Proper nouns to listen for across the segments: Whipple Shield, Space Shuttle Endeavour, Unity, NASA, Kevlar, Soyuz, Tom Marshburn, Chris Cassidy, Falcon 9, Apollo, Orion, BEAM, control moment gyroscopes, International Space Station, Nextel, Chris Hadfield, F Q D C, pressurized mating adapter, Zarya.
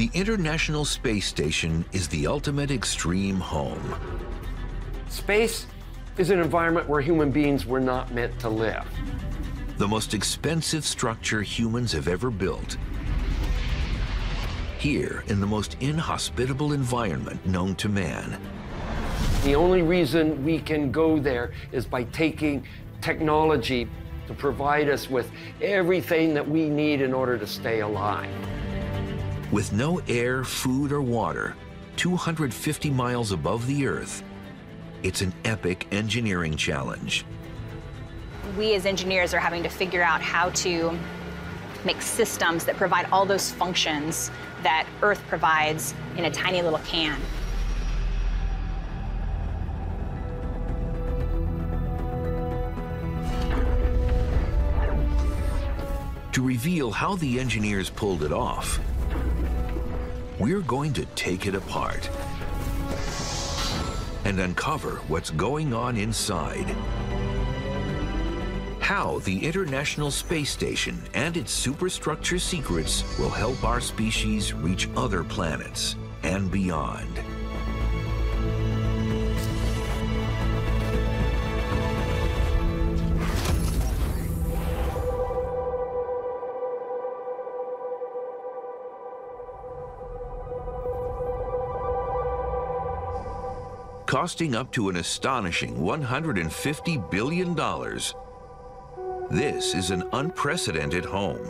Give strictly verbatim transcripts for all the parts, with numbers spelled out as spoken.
The International Space Station is the ultimate extreme home. Space is an environment where human beings were not meant to live. The most expensive structure humans have ever built. Here, in the most inhospitable environment known to man. The only reason we can go there is by taking technology to provide us with everything that we need in order to stay alive. With no air, food, or water, two hundred fifty miles above the Earth, it's an epic engineering challenge. We as engineers are having to figure out how to make systems that provide all those functions that Earth provides in a tiny little can. To reveal how the engineers pulled it off, we're going to take it apart and uncover what's going on inside. How the International Space Station and its superstructure secrets will help our species reach other planets and beyond. Costing up to an astonishing one hundred fifty billion dollars, this is an unprecedented home.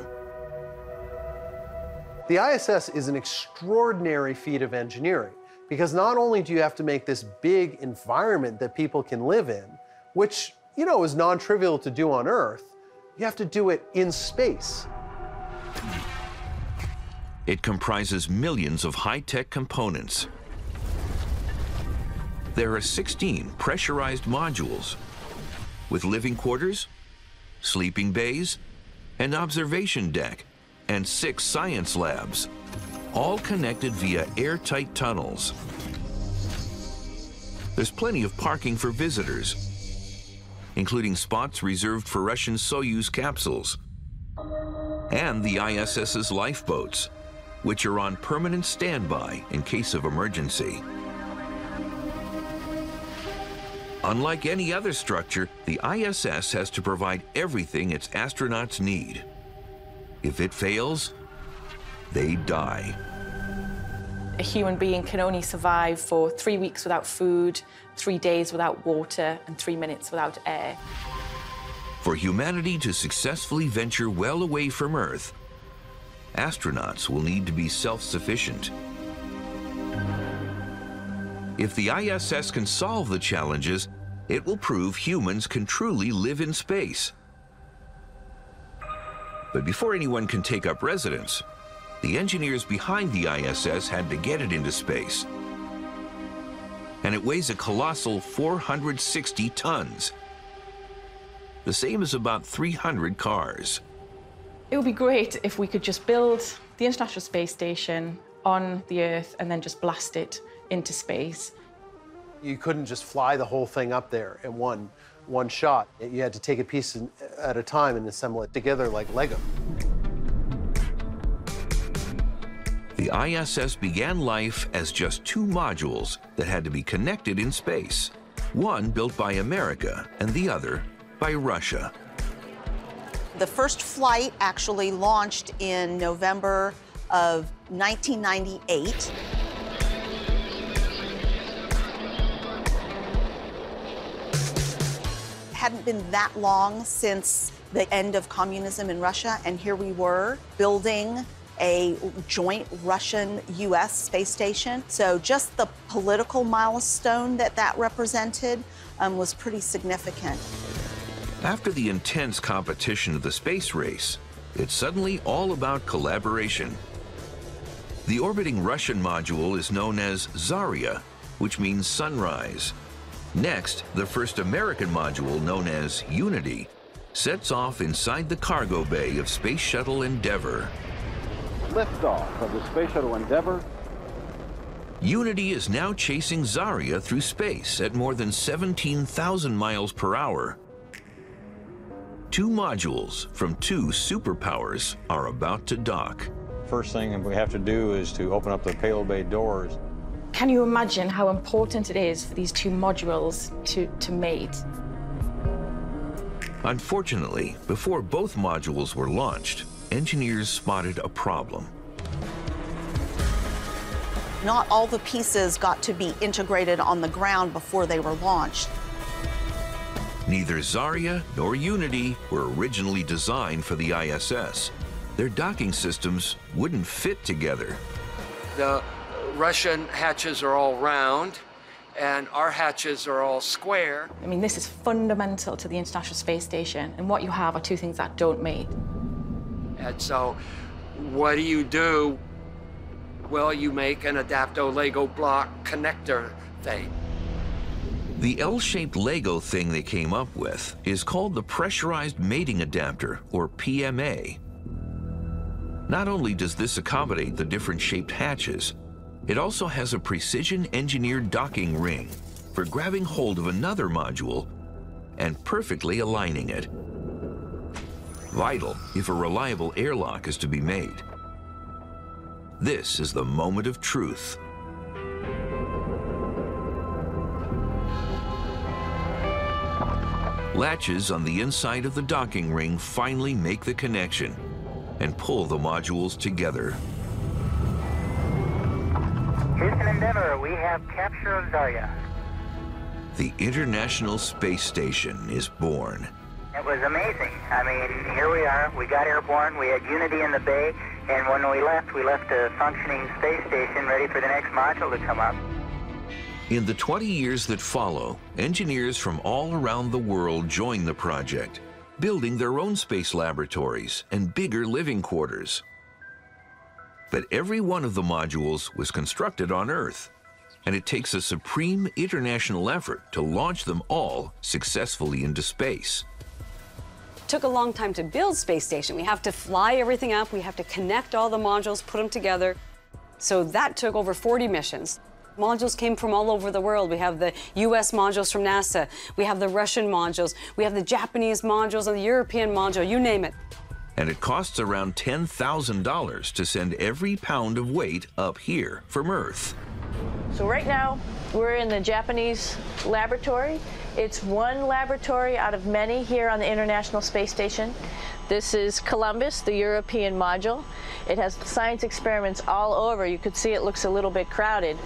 The I S S is an extraordinary feat of engineering because not only do you have to make this big environment that people can live in, which, you know, is non-trivial to do on Earth, you have to do it in space. It comprises millions of high-tech components. There are sixteen pressurized modules with living quarters, sleeping bays, an observation deck, and six science labs, all connected via airtight tunnels. There's plenty of parking for visitors, including spots reserved for Russian Soyuz capsules and the I S S's lifeboats, which are on permanent standby in case of emergency. Unlike any other structure, the I S S has to provide everything its astronauts need. If it fails, they die. A human being can only survive for three weeks without food, three days without water, and three minutes without air. For humanity to successfully venture well away from Earth, astronauts will need to be self-sufficient. If the I S S can solve the challenges, it will prove humans can truly live in space. But before anyone can take up residence, the engineers behind the I S S had to get it into space. And it weighs a colossal four hundred sixty tons, the same as about three hundred cars. It would be great if we could just build the International Space Station on the Earth and then just blast it into space. You couldn't just fly the whole thing up there in one, one shot. You had to take a piece at a time and assemble it together like Lego. The I S S began life as just two modules that had to be connected in space, one built by America and the other by Russia. The first flight actually launched in November of nineteen ninety-eight. Hadn't been that long since the end of communism in Russia, and here we were building a joint Russian U S space station. So just the political milestone that that represented um, was pretty significant. After the intense competition of the space race, it's suddenly all about collaboration. The orbiting Russian module is known as Zarya, which means sunrise. Next, the first American module, known as Unity, sets off inside the cargo bay of Space Shuttle Endeavour. Liftoff of the Space Shuttle Endeavour. Unity is now chasing Zarya through space at more than seventeen thousand miles per hour. Two modules from two superpowers are about to dock. first thing we have to do is to open up the payload bay doors. Can you imagine how important it is for these two modules to, to mate? Unfortunately, before both modules were launched, engineers spotted a problem. Not all the pieces got to be integrated on the ground before they were launched. Neither Zarya nor Unity were originally designed for the I S S. Their docking systems wouldn't fit together. The Russian hatches are all round, and our hatches are all square. I mean, this is fundamental to the International Space Station, and what you have are two things that don't mate. And so, what do you do? Well, you make an Adapto-Lego block connector thing. The L-shaped Lego thing they came up with is called the pressurized mating adapter, or P M A. Not only does this accommodate the different shaped hatches, it also has a precision-engineered docking ring for grabbing hold of another module and perfectly aligning it. Vital if a reliable airlock is to be made. This is the moment of truth. Latches on the inside of the docking ring finally make the connection and pull the modules together. Houston Endeavour, we have captured Zarya. The International Space Station is born. It was amazing. I mean, here we are. We got airborne. We had Unity in the bay. And when we left, we left a functioning space station ready for the next module to come up. In the twenty years that follow, engineers from all around the world joined the project, building their own space laboratories and bigger living quarters. But every one of the modules was constructed on Earth, and it takes a supreme international effort to launch them all successfully into space. It took a long time to build Space Station. We have to fly everything up, we have to connect all the modules, put them together. So that took over forty missions. Modules came from all over the world. We have the U S modules from NASA, we have the Russian modules, we have the Japanese modules and the European module, you name it. And it costs around ten thousand dollars to send every pound of weight up here from Earth. So right now, we're in the Japanese laboratory. It's one laboratory out of many here on the International Space Station. This is Columbus, the European module. It has science experiments all over. You could see it looks a little bit crowded.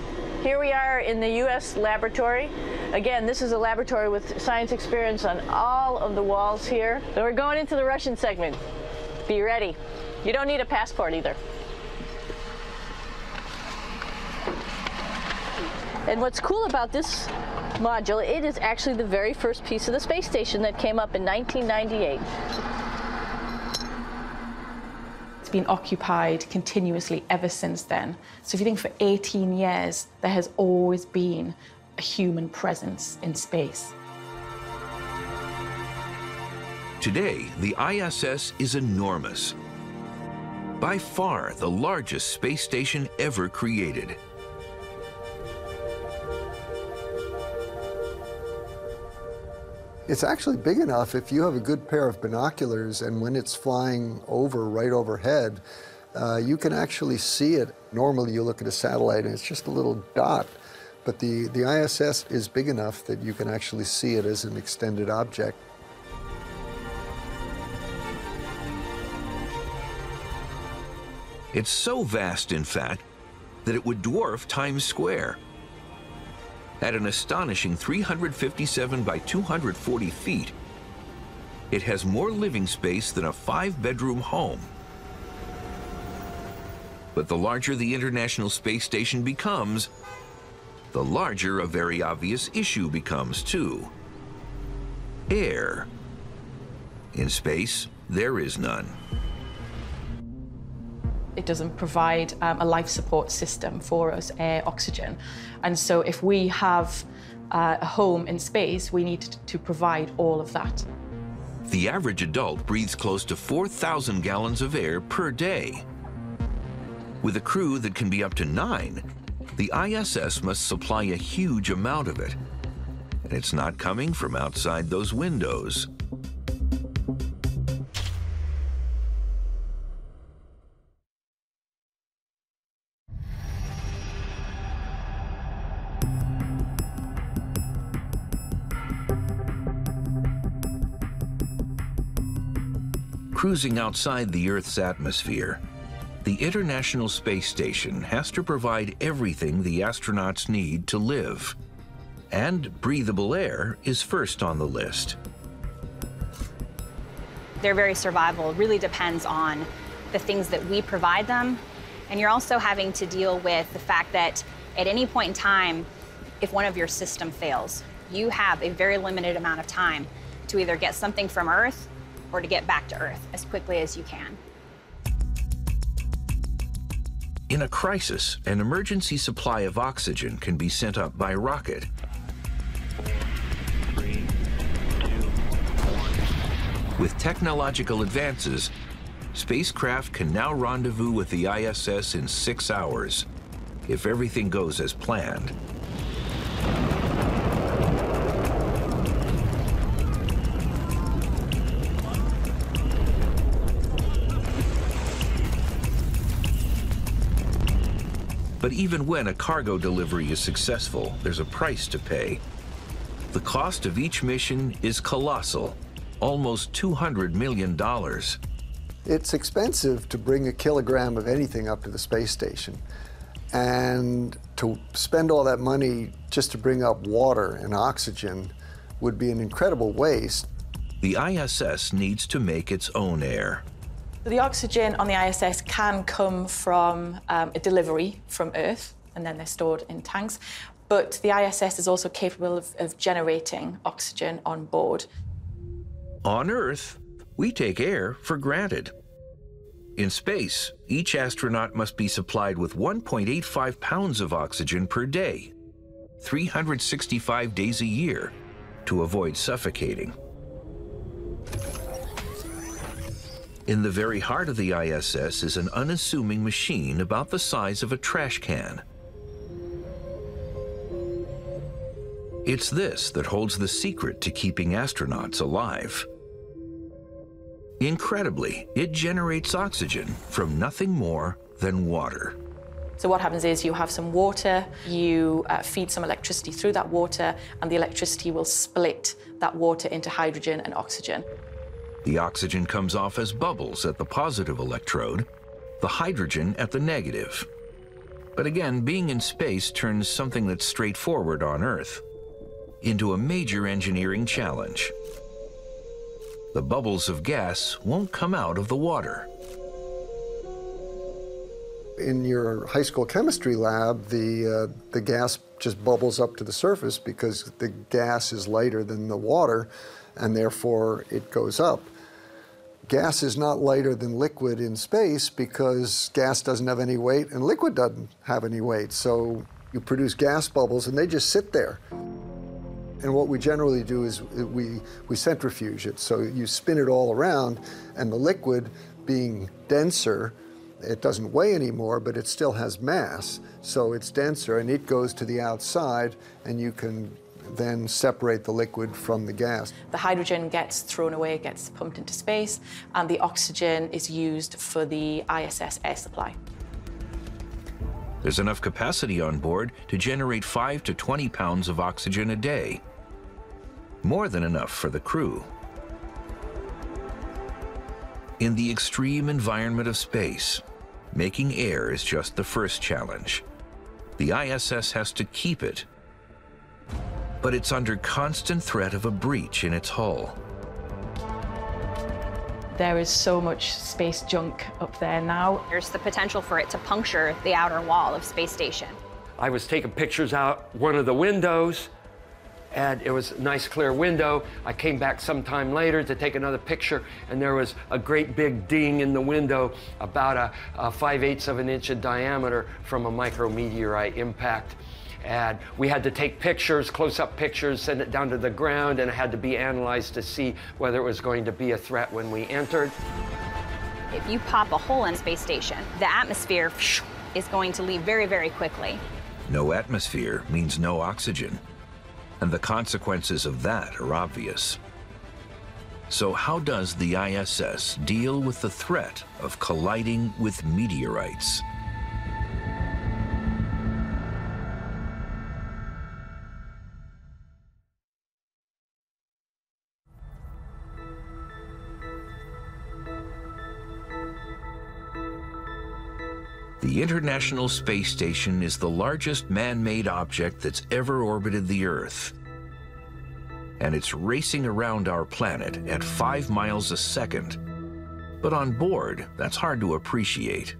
Here we are in the U S laboratory. Again, this is a laboratory with science experiments on all of the walls here. So we're going into the Russian segment. Be ready. You don't need a passport either. And what's cool about this module, it is actually the very first piece of the space station that came up in nineteen ninety-eight. It's been occupied continuously ever since then. So if you think for eighteen years, there has always been a human presence in space. Today, the I S S is enormous. By far the largest space station ever created. It's actually big enough if you have a good pair of binoculars, and when it's flying over, right overhead, uh, you can actually see it. Normally you look at a satellite and it's just a little dot, but the, the I S S is big enough that you can actually see it as an extended object. It's so vast, in fact, that it would dwarf Times Square. At an astonishing three hundred fifty-seven by two hundred forty feet, it has more living space than a five-bedroom home. But the larger the International Space Station becomes, the larger a very obvious issue becomes, too. Air. In space, there is none. It doesn't provide um, a life support system for us, air, oxygen. And so if we have uh, a home in space, we need to provide all of that. The average adult breathes close to four thousand gallons of air per day. With a crew that can be up to nine, the I S S must supply a huge amount of it. And it's not coming from outside those windows. Cruising outside the Earth's atmosphere, the International Space Station has to provide everything the astronauts need to live, and breathable air is first on the list. Their very survival really depends on the things that we provide them, and you're also having to deal with the fact that at any point in time, if one of your system fails, you have a very limited amount of time to either get something from Earth or to get back to Earth as quickly as you can. In a crisis, an emergency supply of oxygen can be sent up by rocket. Three, two, one. With technological advances, spacecraft can now rendezvous with the I S S in six hours, if everything goes as planned. But even when a cargo delivery is successful, there's a price to pay. The cost of each mission is colossal, almost two hundred million dollars. It's expensive to bring a kilogram of anything up to the space station. And to spend all that money just to bring up water and oxygen would be an incredible waste. The I S S needs to make its own air. The oxygen on the I S S can come from um, a delivery from Earth, and then they're stored in tanks. But the I S S is also capable of, of generating oxygen on board. On Earth, we take air for granted. In space, each astronaut must be supplied with one point eight five pounds of oxygen per day, three hundred sixty-five days a year, to avoid suffocating. In the very heart of the I S S is an unassuming machine about the size of a trash can. It's this that holds the secret to keeping astronauts alive. Incredibly, it generates oxygen from nothing more than water. So what happens is you have some water, you uh, feed some electricity through that water, and the electricity will split that water into hydrogen and oxygen. The oxygen comes off as bubbles at the positive electrode, the hydrogen at the negative. But again, being in space turns something that's straightforward on Earth into a major engineering challenge. The bubbles of gas won't come out of the water. In your high school chemistry lab, the, uh, the gas just bubbles up to the surface because the gas is lighter than the water, and therefore it goes up. Gas is not lighter than liquid in space because gas doesn't have any weight and liquid doesn't have any weight. So you produce gas bubbles and they just sit there. And what we generally do is we, we centrifuge it. So you spin it all around, and the liquid, being denser, it doesn't weigh anymore, but it still has mass. So it's denser, and it goes to the outside, and you can then separate the liquid from the gas. The hydrogen gets thrown away, gets pumped into space, and the oxygen is used for the I S S air supply. There's enough capacity on board to generate five to twenty pounds of oxygen a day. More than enough for the crew. In the extreme environment of space, making air is just the first challenge. The I S S has to keep it, but it's under constant threat of a breach in its hull. There is so much space junk up there now. There's the potential for it to puncture the outer wall of space station. I was taking pictures out one of the windows, and it was a nice clear window. I came back sometime later to take another picture, and there was a great big ding in the window, about a, a five-eighths of an inch in diameter from a micrometeorite impact. And we had to take pictures, close-up pictures, send it down to the ground, and it had to be analyzed to see whether it was going to be a threat when we entered. If you pop a hole in a space station, the atmosphere is going to leave very, very quickly. No atmosphere means no oxygen, and the consequences of that are obvious. So how does the I S S deal with the threat of colliding with meteorites? The International Space Station is the largest man-made object that's ever orbited the Earth. And it's racing around our planet at five miles a second. But on board, that's hard to appreciate.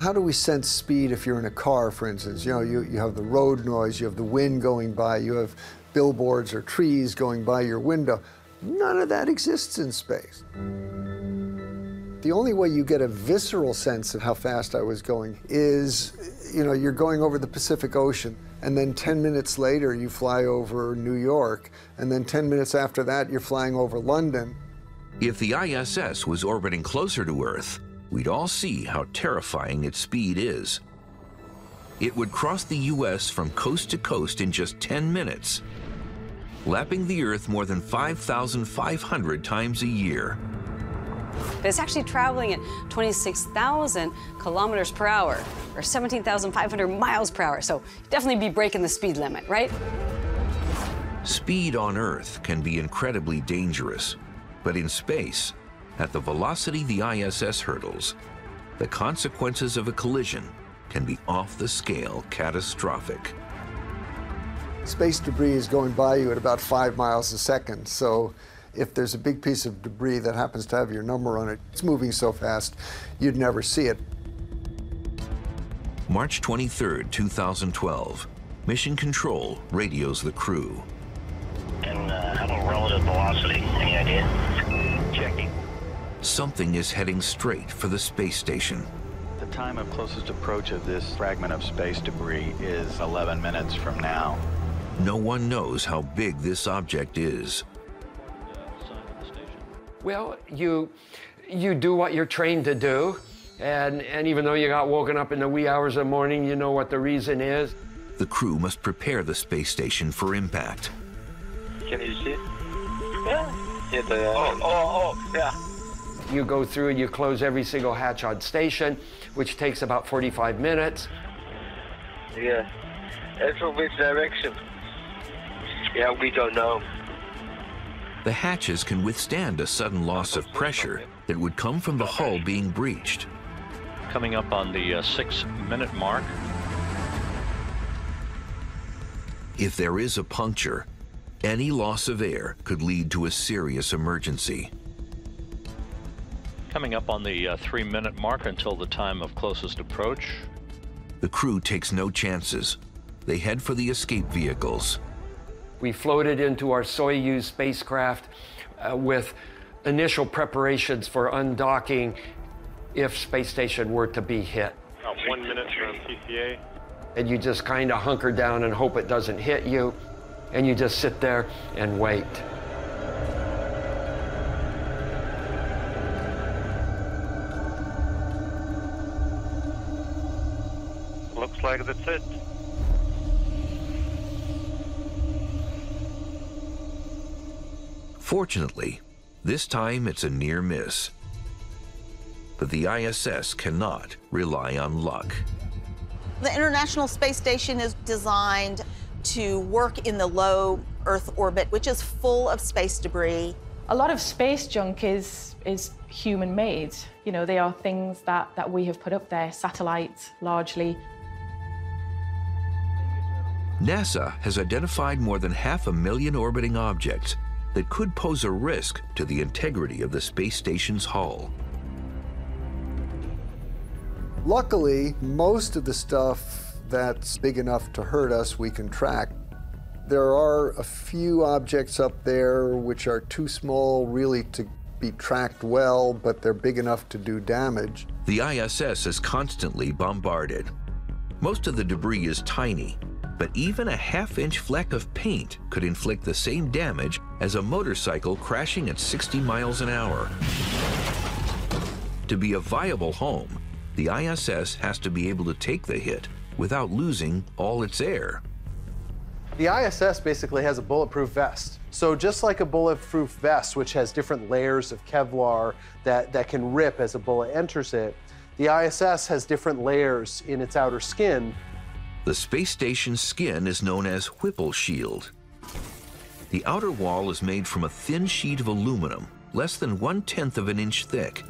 How do we sense speed if you're in a car, for instance? You know, you, you have the road noise, you have the wind going by, you have billboards or trees going by your window. None of that exists in space. The only way you get a visceral sense of how fast I was going is, you know, you're going over the Pacific Ocean, and then ten minutes later you fly over New York, and then ten minutes after that you're flying over London. If the I S S was orbiting closer to Earth, we'd all see how terrifying its speed is. It would cross the U S from coast to coast in just ten minutes, lapping the Earth more than five thousand five hundred times a year. But it's actually traveling at twenty-six thousand kilometers per hour, or seventeen thousand five hundred miles per hour, so definitely be breaking the speed limit, right? Speed on Earth can be incredibly dangerous, but in space, at the velocity the I S S hurdles, the consequences of a collision can be off-the-scale catastrophic. Space debris is going by you at about five miles a second, so if there's a big piece of debris that happens to have your number on it, it's moving so fast, you'd never see it. March twenty-third, two thousand twelve, Mission Control radios the crew. And uh, how about relative velocity? Any idea? Checking. Something is heading straight for the space station. The time of closest approach of this fragment of space debris is eleven minutes from now. No one knows how big this object is. Well, you, you do what you're trained to do, and, and even though you got woken up in the wee hours of the morning, you know what the reason is. The crew must prepare the space station for impact. Can you see it? Yeah. It's, uh, oh, oh, oh, yeah. You go through and you close every single hatch on station, which takes about forty-five minutes. Yeah. As for which direction? Yeah, we don't know. The hatches can withstand a sudden loss of pressure that would come from the hull being breached. Coming up on the uh, six-minute mark. If there is a puncture, any loss of air could lead to a serious emergency. Coming up on the uh, three-minute mark until the time of closest approach. The crew takes no chances. They head for the escape vehicles. We floated into our Soyuz spacecraft uh, with initial preparations for undocking if space station were to be hit. About one minute from T C A. And you just kind of hunker down and hope it doesn't hit you, and you just sit there and wait. Looks like that's it. Fortunately, this time it's a near miss. But the I S S cannot rely on luck. The International Space Station is designed to work in the low Earth orbit, which is full of space debris. A lot of space junk is, is human-made. You know, they are things that, that we have put up there, satellites largely. NASA has identified more than half a million orbiting objects that could pose a risk to the integrity of the space station's hull. Luckily, most of the stuff that's big enough to hurt us, we can track. There are a few objects up there which are too small really to be tracked well, but they're big enough to do damage. The I S S is constantly bombarded. Most of the debris is tiny, but even a half-inch fleck of paint could inflict the same damage as a motorcycle crashing at sixty miles an hour. To be a viable home, the I S S has to be able to take the hit without losing all its air. The I S S basically has a bulletproof vest. So just like a bulletproof vest, which has different layers of Kevlar that, that can rip as a bullet enters it, the I S S has different layers in its outer skin. The space station's skin is known as Whipple Shield. The outer wall is made from a thin sheet of aluminum, less than one-tenth of an inch thick.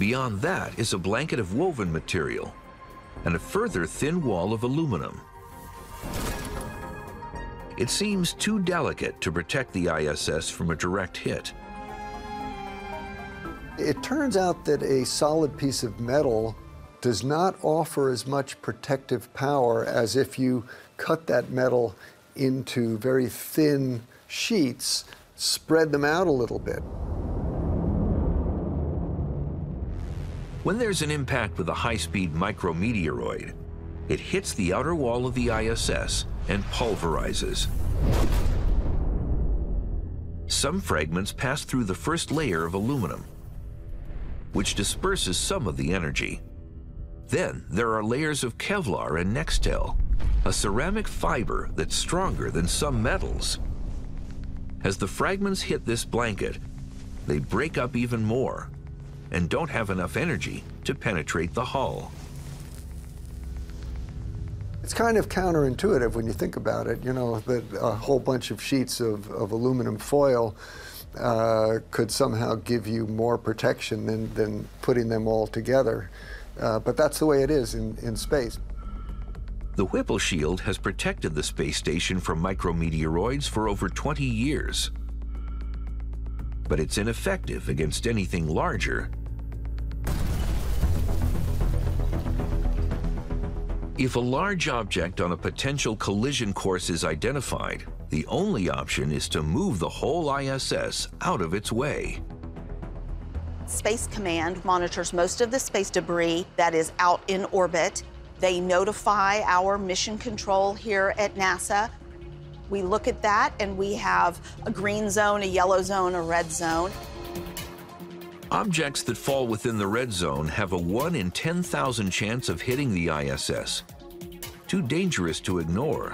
Beyond that is a blanket of woven material and a further thin wall of aluminum. It seems too delicate to protect the I S S from a direct hit. It turns out that a solid piece of metal does not offer as much protective power as if you cut that metal into very thin sheets, spread them out a little bit. When there's an impact with a high-speed micrometeoroid, it hits the outer wall of the I S S and pulverizes. Some fragments pass through the first layer of aluminum, which disperses some of the energy. Then there are layers of Kevlar and Nextel, a ceramic fiber that's stronger than some metals. As the fragments hit this blanket, they break up even more and don't have enough energy to penetrate the hull. It's kind of counterintuitive when you think about it, you know, that a whole bunch of sheets of, of aluminum foil uh, could somehow give you more protection than, than putting them all together. Uh, but that's the way it is in, in space. The Whipple Shield has protected the space station from micrometeoroids for over twenty years. But it's ineffective against anything larger. If a large object on a potential collision course is identified, the only option is to move the whole I S S out of its way. Space Command monitors most of the space debris that is out in orbit. They notify our mission control here at NASA. We look at that, and we have a green zone, a yellow zone, a red zone. Objects that fall within the red zone have a one in ten thousand chance of hitting the I S S. Too dangerous to ignore.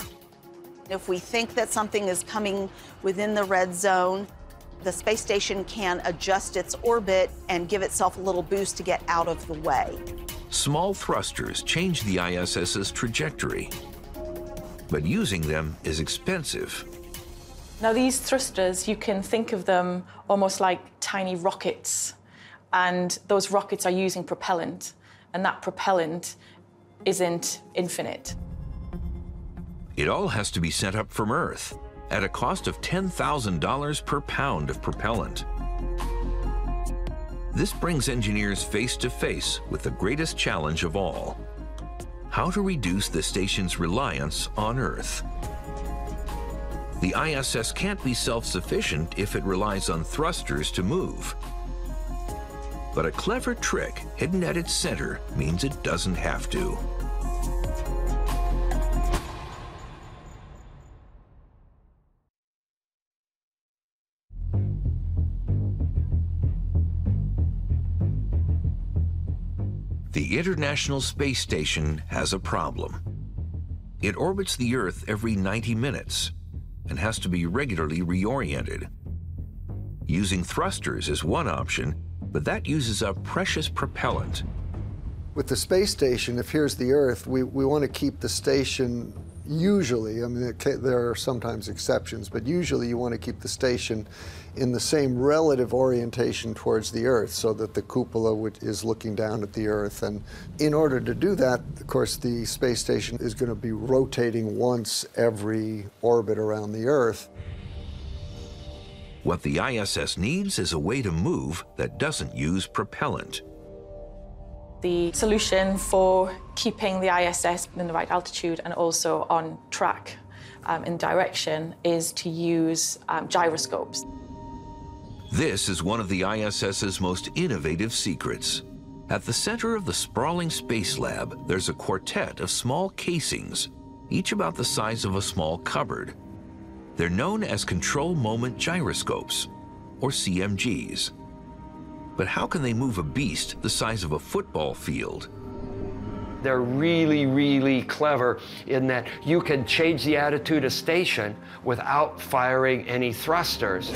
If we think that something is coming within the red zone, the space station can adjust its orbit and give itself a little boost to get out of the way. Small thrusters change the ISS's trajectory, but using them is expensive. Now, these thrusters, you can think of them almost like tiny rockets, and those rockets are using propellant, and that propellant isn't infinite. It all has to be sent up from Earth at a cost of ten thousand dollars per pound of propellant. This brings engineers face to face with the greatest challenge of all: how to reduce the station's reliance on Earth. The I S S can't be self-sufficient if it relies on thrusters to move. But a clever trick hidden at its center means it doesn't have to. The International Space Station has a problem. It orbits the Earth every ninety minutes and has to be regularly reoriented. Using thrusters is one option, but that uses up precious propellant. With the space station, if here's the Earth, we, we want to keep the station, usually, I mean, there are sometimes exceptions, but usually you want to keep the station in the same relative orientation towards the Earth so that the cupola is looking down at the Earth. And in order to do that, of course, the space station is going to be rotating once every orbit around the Earth. What the I S S needs is a way to move that doesn't use propellant. The solution for keeping the I S S in the right altitude and also on track um, in direction is to use um, gyroscopes. This is one of the I S S's most innovative secrets. At the center of the sprawling space lab, there's a quartet of small casings, each about the size of a small cupboard. They're known as control moment gyroscopes, or C M Gs. But how can they move a beast the size of a football field? They're really, really clever in that you can change the attitude of station without firing any thrusters.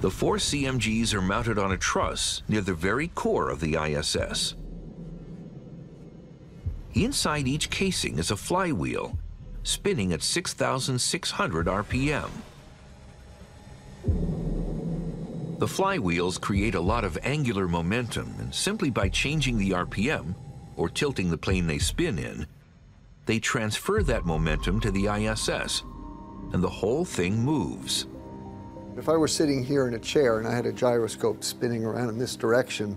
The four C M Gs are mounted on a truss near the very core of the I S S. Inside each casing is a flywheel, spinning at six thousand six hundred R P M. The flywheels create a lot of angular momentum, and simply by changing the R P M, or tilting the plane they spin in, they transfer that momentum to the I S S, and the whole thing moves. If I were sitting here in a chair and I had a gyroscope spinning around in this direction,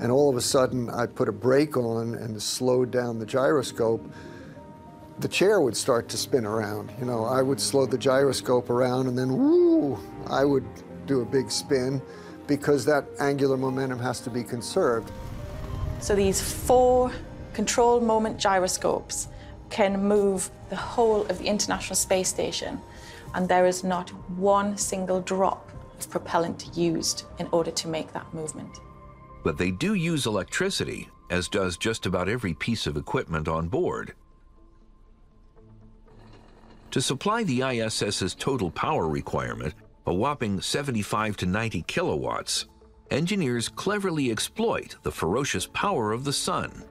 and all of a sudden I put a brake on and slowed down the gyroscope, the chair would start to spin around. You know, I would slow the gyroscope around, and then, woo, I would do a big spin, because that angular momentum has to be conserved. So these four control moment gyroscopes can move the whole of the International Space Station, and there is not one single drop of propellant used in order to make that movement. But they do use electricity, as does just about every piece of equipment on board. To supply the I S S's total power requirement, a whopping seventy-five to ninety kilowatts, engineers cleverly exploit the ferocious power of the sun.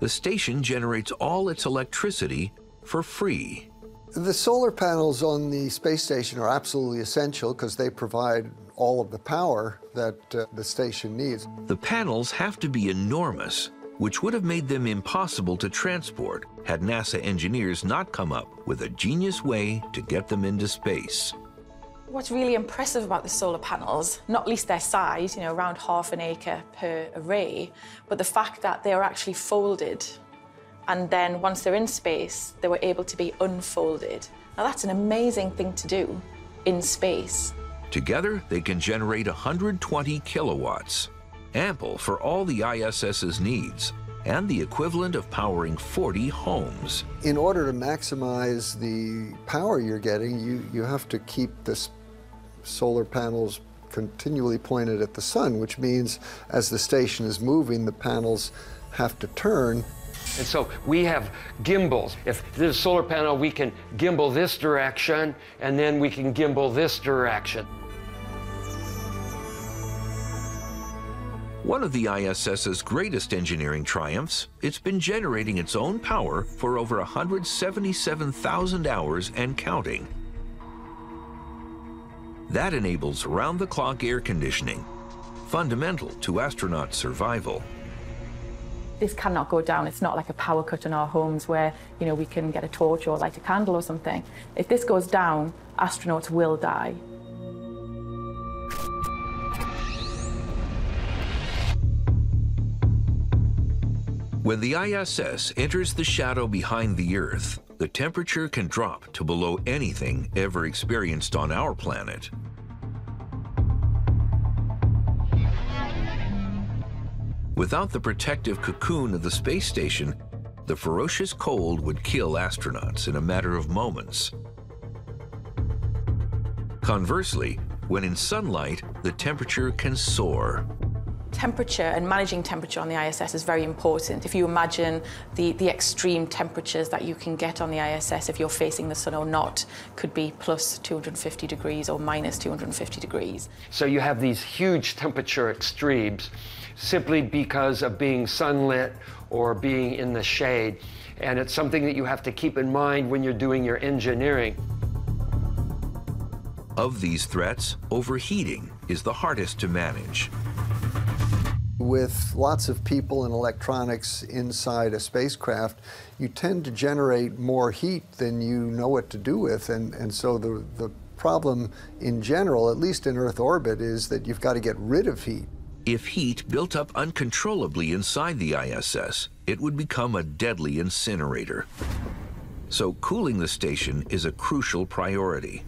The station generates all its electricity for free. The solar panels on the space station are absolutely essential because they provide all of the power that uh, the station needs. The panels have to be enormous, which would have made them impossible to transport had NASA engineers not come up with a genius way to get them into space. What's really impressive about the solar panels, not least their size, you know, around half an acre per array, but the fact that they are actually folded, and then once they're in space, they were able to be unfolded. Now that's an amazing thing to do in space. Together, they can generate one hundred twenty kilowatts, ample for all the I S S's needs, and the equivalent of powering forty homes. In order to maximize the power you're getting, you, you have to keep this solar panels continually pointed at the sun, which means as the station is moving, the panels have to turn. And so we have gimbals. If there's a solar panel, we can gimbal this direction, and then we can gimbal this direction. One of the I S S's greatest engineering triumphs, it's been generating its own power for over one hundred seventy-seven thousand hours and counting. That enables round-the-clock air conditioning, fundamental to astronaut survival. This cannot go down. It's not like a power cut in our homes where, you know, we can get a torch or light a candle or something. If this goes down, astronauts will die. When the I S S enters the shadow behind the Earth, the temperature can drop to below anything ever experienced on our planet. Without the protective cocoon of the space station, the ferocious cold would kill astronauts in a matter of moments. Conversely, when in sunlight, the temperature can soar. Temperature and managing temperature on the I S S is very important. If you imagine the, the extreme temperatures that you can get on the I S S if you're facing the sun or not, could be plus two hundred fifty degrees or minus two hundred fifty degrees. So you have these huge temperature extremes simply because of being sunlit or being in the shade. And it's something that you have to keep in mind when you're doing your engineering. Of these threats, overheating is the hardest to manage. With lots of people and electronics inside a spacecraft, you tend to generate more heat than you know what to do with. And, and so the, the problem in general, at least in Earth orbit, is that you've got to get rid of heat. If heat built up uncontrollably inside the I S S, it would become a deadly incinerator. So cooling the station is a crucial priority.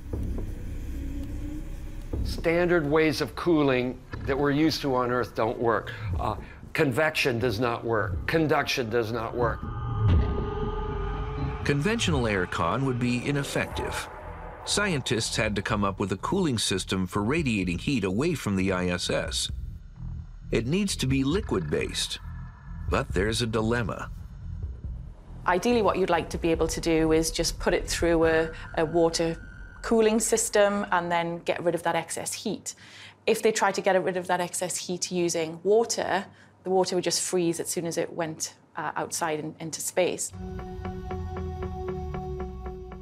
Standard ways of cooling that we're used to on Earth don't work. Uh, convection does not work. Conduction does not work. Conventional aircon would be ineffective. Scientists had to come up with a cooling system for radiating heat away from the I S S. It needs to be liquid-based, but there's a dilemma. Ideally, what you'd like to be able to do is just put it through a, a water cooling system and then get rid of that excess heat. If they tried to get rid of that excess heat using water, the water would just freeze as soon as it went uh, outside and into space.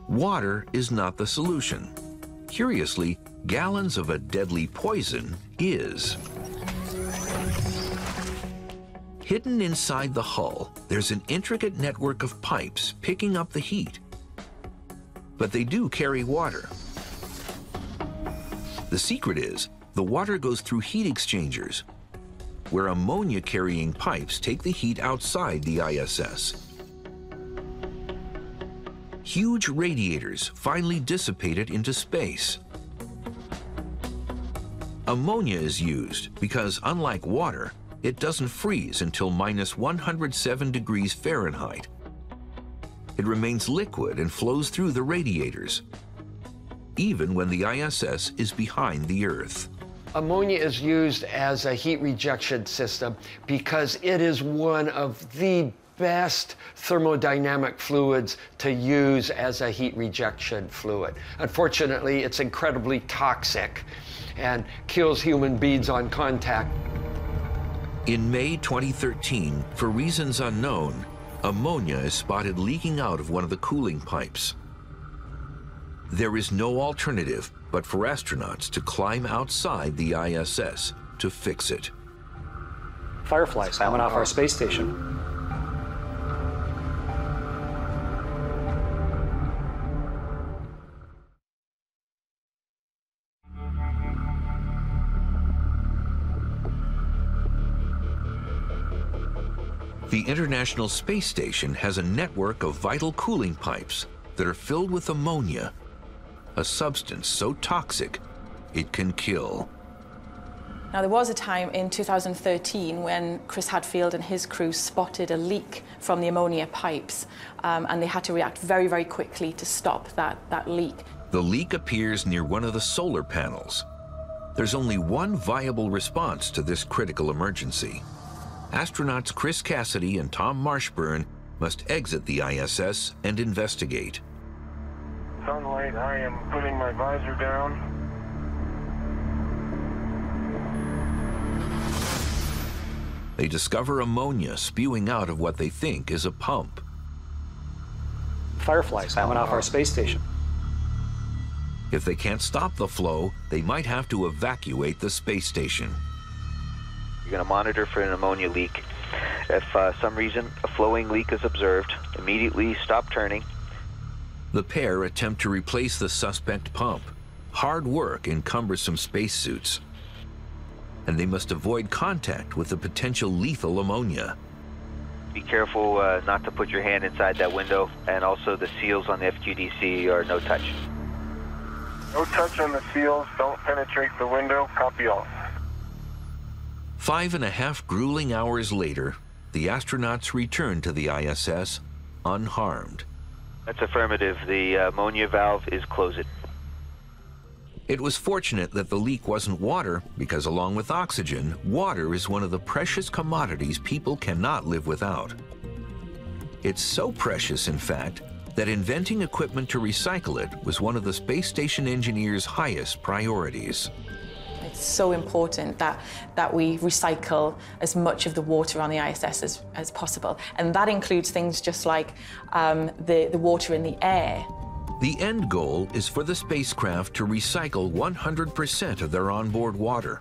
Water is not the solution. Curiously, gallons of a deadly poison is. Hidden inside the hull, there's an intricate network of pipes picking up the heat. But they do carry water. The secret is, the water goes through heat exchangers, where ammonia-carrying pipes take the heat outside the I S S. Huge radiators finally dissipate it into space. Ammonia is used because, unlike water, it doesn't freeze until minus one hundred seven degrees Fahrenheit. It remains liquid and flows through the radiators, even when the I S S is behind the Earth. Ammonia is used as a heat rejection system because it is one of the best thermodynamic fluids to use as a heat rejection fluid. Unfortunately, it's incredibly toxic and kills human beings on contact. In May twenty thirteen, for reasons unknown, ammonia is spotted leaking out of one of the cooling pipes. There is no alternative but for astronauts to climb outside the I S S to fix it. Fireflies coming off our space station. The International Space Station has a network of vital cooling pipes that are filled with ammonia, a substance so toxic it can kill. Now, there was a time in two thousand thirteen when Chris Hadfield and his crew spotted a leak from the ammonia pipes, um, and they had to react very, very quickly to stop that, that leak. The leak appears near one of the solar panels. There's only one viable response to this critical emergency. Astronauts Chris Cassidy and Tom Marshburn must exit the I S S and investigate. Sunlight, I am putting my visor down. They discover ammonia spewing out of what they think is a pump. Fireflies coming off our space station. If they can't stop the flow, they might have to evacuate the space station. You're going to monitor for an ammonia leak. If uh, some reason a flowing leak is observed, immediately stop turning. The pair attempt to replace the suspect pump. Hard work in cumbersome spacesuits. And they must avoid contact with the potential lethal ammonia. Be careful uh, not to put your hand inside that window, and also the seals on the F Q D C are no touch. No touch on the seals, don't penetrate the window, copy all. Five and a half grueling hours later, the astronauts return to the I S S unharmed. That's affirmative. The ammonia valve is closed. It was fortunate that the leak wasn't water, because along with oxygen, water is one of the precious commodities people cannot live without. It's so precious, in fact, that inventing equipment to recycle it was one of the space station engineers' highest priorities. It's so important that, that we recycle as much of the water on the I S S as, as possible. And that includes things just like um, the, the water in the air. The end goal is for the spacecraft to recycle one hundred percent of their onboard water.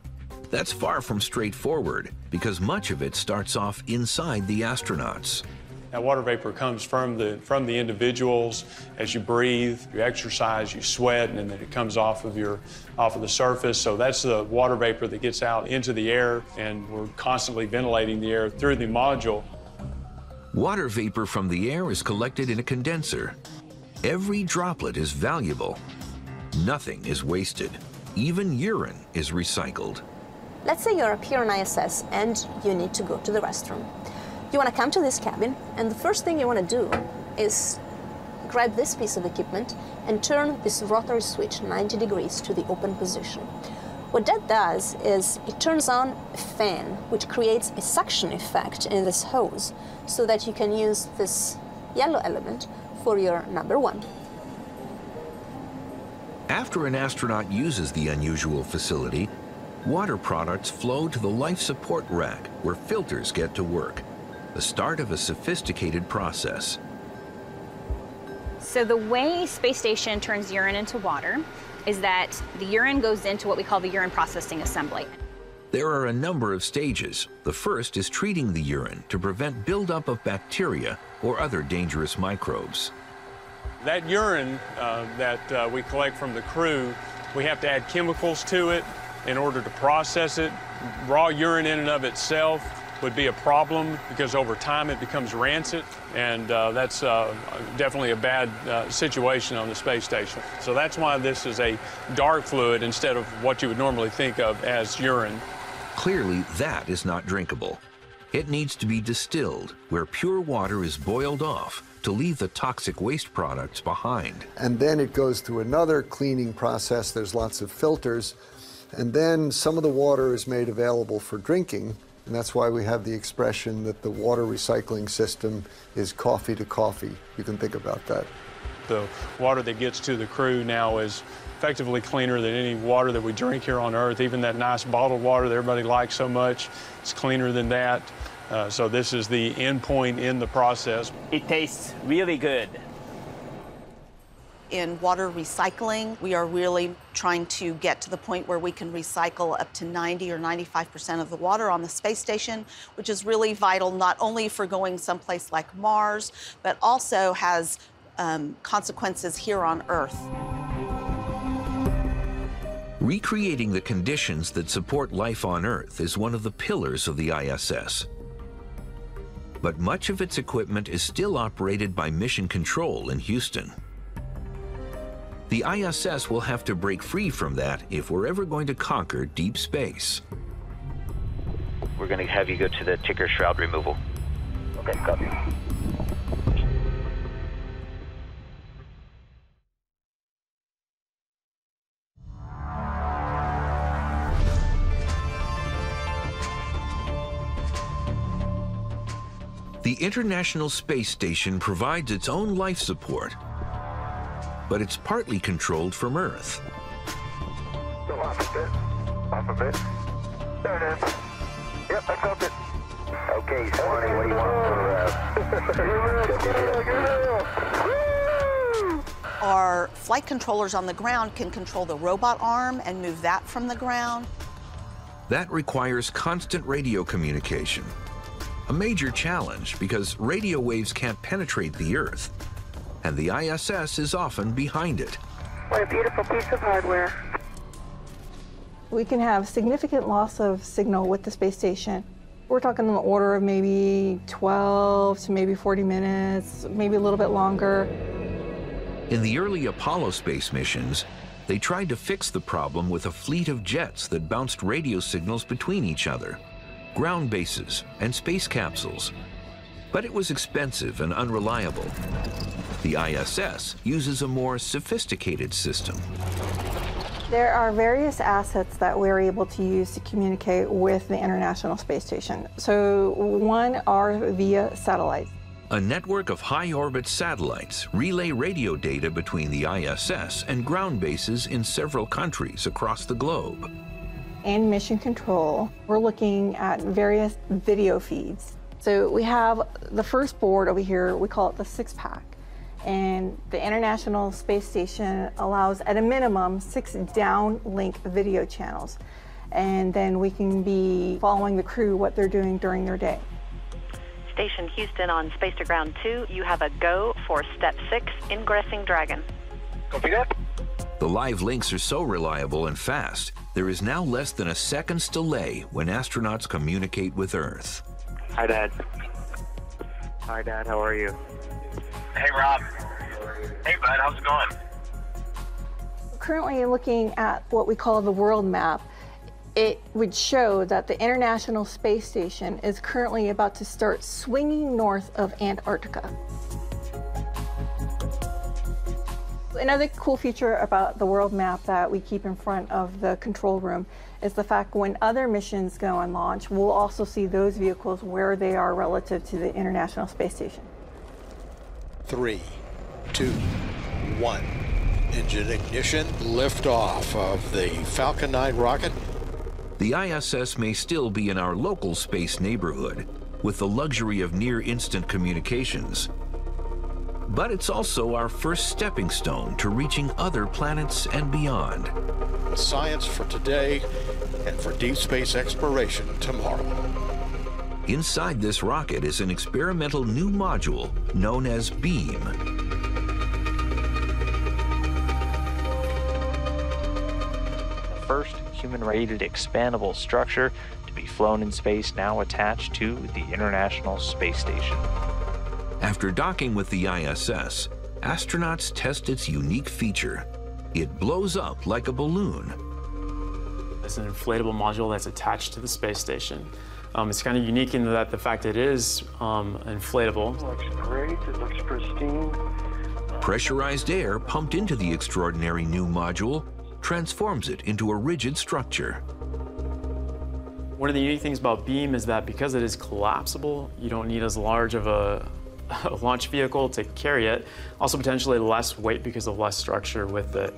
That's far from straightforward, because much of it starts off inside the astronauts. That water vapor comes from the, from the individuals as you breathe, you exercise, you sweat, and then it comes off of, your, off of the surface. So that's the water vapor that gets out into the air, and we're constantly ventilating the air through the module. Water vapor from the air is collected in a condenser. Every droplet is valuable. Nothing is wasted. Even urine is recycled. Let's say you're up here on I S S and you need to go to the restroom. You want to come to this cabin, and the first thing you want to do is grab this piece of equipment and turn this rotary switch ninety degrees to the open position. What that does is it turns on a fan, which creates a suction effect in this hose, so that you can use this yellow element for your number one. After an astronaut uses the unusual facility, water products flow to the life support rack, where filters get to work. The start of a sophisticated process. So the way space station turns urine into water is that the urine goes into what we call the urine processing assembly. There are a number of stages. The first is treating the urine to prevent buildup of bacteria or other dangerous microbes. That urine uh, that uh, we collect from the crew, we have to add chemicals to it in order to process it. Raw urine in and of itself would be a problem because over time it becomes rancid, and uh, that's uh, definitely a bad uh, situation on the space station. So that's why this is a dark fluid instead of what you would normally think of as urine. Clearly, that is not drinkable. It needs to be distilled, where pure water is boiled off to leave the toxic waste products behind. And then it goes through another cleaning process. There's lots of filters. And then some of the water is made available for drinking, and that's why we have the expression that the water recycling system is coffee to coffee. You can think about that. The water that gets to the crew now is effectively cleaner than any water that we drink here on Earth. Even that nice bottled water that everybody likes so much, it's cleaner than that. Uh, so this is the end point in the process. It tastes really good. In water recycling, we are really trying to get to the point where we can recycle up to ninety or ninety-five percent of the water on the space station, which is really vital not only for going someplace like Mars, but also has um, consequences here on Earth. Recreating the conditions that support life on Earth is one of the pillars of the I S S. But much of its equipment is still operated by Mission Control in Houston. The I S S will have to break free from that if we're ever going to conquer deep space. We're going to have you go to the ticker shroud removal. Okay, copy. The International Space Station provides its own life support, but it's partly controlled from Earth. Go off of it. Off of it. There it is. Yep, I felt it. Okay, Swanee, what do you want for uh, Our flight controllers on the ground can control the robot arm and move that from the ground. That requires constant radio communication, a major challenge because radio waves can't penetrate the Earth, and the I S S is often behind it. What a beautiful piece of hardware. We can have significant loss of signal with the space station. We're talking in the order of maybe twelve to maybe forty minutes, maybe a little bit longer. In the early Apollo space missions, they tried to fix the problem with a fleet of jets that bounced radio signals between each other, ground bases, and space capsules. But it was expensive and unreliable. The I S S uses a more sophisticated system. There are various assets that we're able to use to communicate with the International Space Station. So one are via satellites. A network of high-orbit satellites relay radio data between the I S S and ground bases in several countries across the globe. In Mission Control, we're looking at various video feeds. So we have the first board over here, we call it the six-pack. And the International Space Station allows, at a minimum, six downlink video channels. And then we can be following the crew, what they're doing during their day. Station Houston on Space to Ground two, you have a go for Step six, Ingressing Dragon. Copy that. The live links are so reliable and fast, there is now less than a second's delay when astronauts communicate with Earth. Hi, Dad. Hi, Dad, how are you? Hey, Rob. Hey, bud, how's it going? We're currently looking at what we call the world map. It would show that the International Space Station is currently about to start swinging north of Antarctica. Another cool feature about the world map that we keep in front of the control room is the fact when other missions go on launch, we'll also see those vehicles where they are relative to the International Space Station. Three, two, one. Engine ignition, liftoff of the Falcon nine rocket. The I S S may still be in our local space neighborhood with the luxury of near-instant communications, But it's also our first stepping stone to reaching other planets and beyond. Science for today and for deep space exploration tomorrow. Inside this rocket is an experimental new module known as BEAM. The first human-rated expandable structure to be flown in space, now attached to the International Space Station. After docking with the I S S, astronauts test its unique feature. It blows up like a balloon. It's an inflatable module that's attached to the space station. Um, it's kind of unique in that the fact that it is um, inflatable. It looks great, it looks pristine. Pressurized air pumped into the extraordinary new module transforms it into a rigid structure. One of the unique things about BEAM is that because it is collapsible, you don't need as large of a, a launch vehicle to carry it. Also potentially less weight because of less structure with it.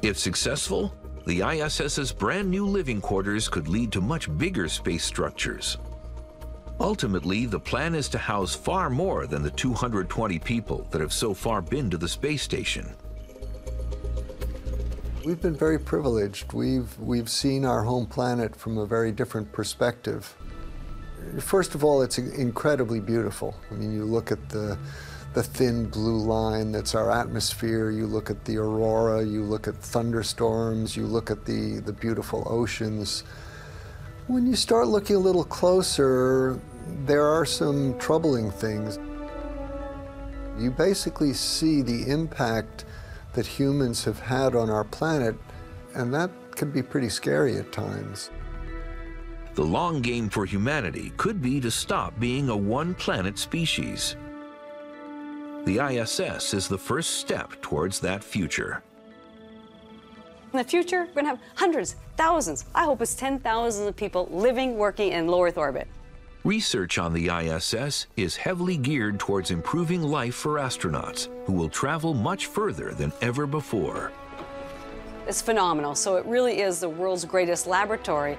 If successful, the I S S's brand new living quarters could lead to much bigger space structures. Ultimately, the plan is to house far more than the two hundred twenty people that have so far been to the space station. We've been very privileged. We've, we've seen our home planet from a very different perspective. First of all, it's incredibly beautiful. I mean, you look at the the thin blue line that's our atmosphere, you look at the aurora, you look at thunderstorms, you look at the, the beautiful oceans. When you start looking a little closer, there are some troubling things. You basically see the impact that humans have had on our planet, and that can be pretty scary at times. The long game for humanity could be to stop being a one-planet species. The I S S is the first step towards that future. In the future, we're going to have hundreds, thousands, I hope it's ten thousands of people living, working in low Earth orbit. Research on the I S S is heavily geared towards improving life for astronauts who will travel much further than ever before. It's phenomenal, so it really is the world's greatest laboratory.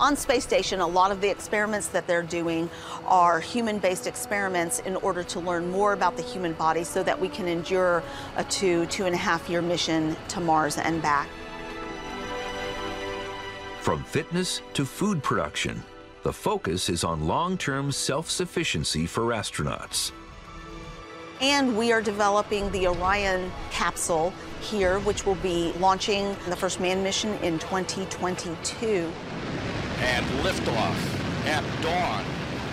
On space station, a lot of the experiments that they're doing are human-based experiments in order to learn more about the human body so that we can endure a two, two and a half year mission to Mars and back. From fitness to food production, the focus is on long-term self-sufficiency for astronauts. And we are developing the Orion capsule here, which will be launching the first manned mission in twenty twenty-two. And liftoff at dawn,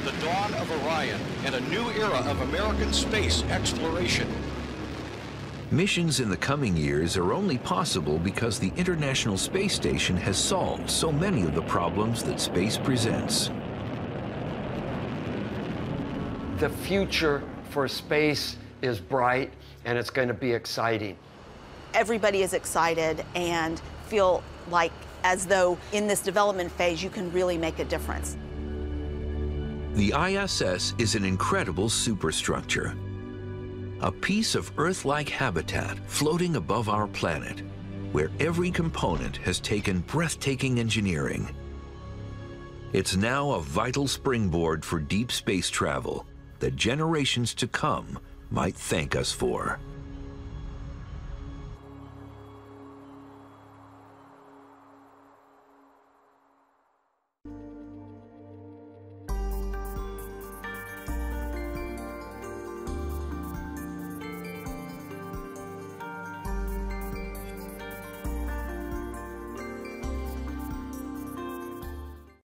the dawn of Orion and a new era of American space exploration. Missions in the coming years are only possible because the International Space Station has solved so many of the problems that space presents. The future for space is bright, and it's going to be exciting. Everybody is excited and feel like as though in this development phase you can really make a difference. The I S S is an incredible superstructure, a piece of Earth-like habitat floating above our planet, where every component has taken breathtaking engineering. It's now a vital springboard for deep space travel that generations to come might thank us for.